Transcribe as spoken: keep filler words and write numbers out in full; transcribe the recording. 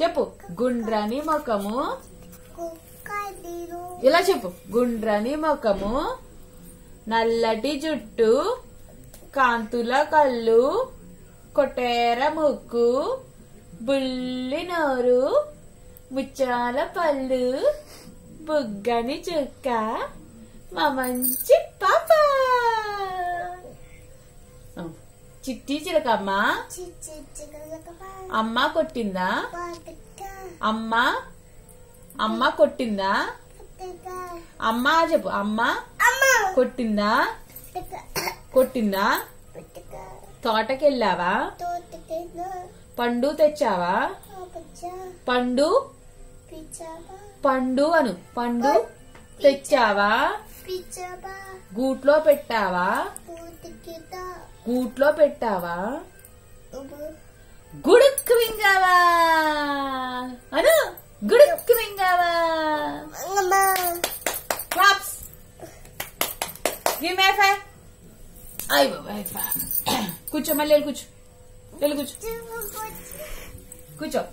చెప్పు గుండ్రని ముఖము ఇలా చెప్పు గుండ్రని ముఖము నల్లటి జుట్టు కాంతుల కళ్ళు కొటేర ముక్కు బుల్లి నోరు ముచ్చాల పళ్ళు బుగ్గని చుక్క మా మంచి పాప చిట్టి చిలకమ్మ అమ్మ కొట్టిందా అమ్మ అమ్మ కొట్టిందా అమ్మ చెప్పు అమ్మ కొట్టిందా కొట్టిందా తోటకెళ్ళావా పండు తెచ్చావా పండు పండు అను పండు తెచ్చావా గూట్లో పెట్టావా గూట్లో పెట్టావా గుడుక్కు మింగావా అను గుడుక్కు మింగావా క్లాప్స్ గివ్ ఫైవ్ అయ్య బాబాయ్ కూర్చో మళ్ళీ వెళ్ళి కూర్చో వెళ్ళి కూర్చో కూర్చో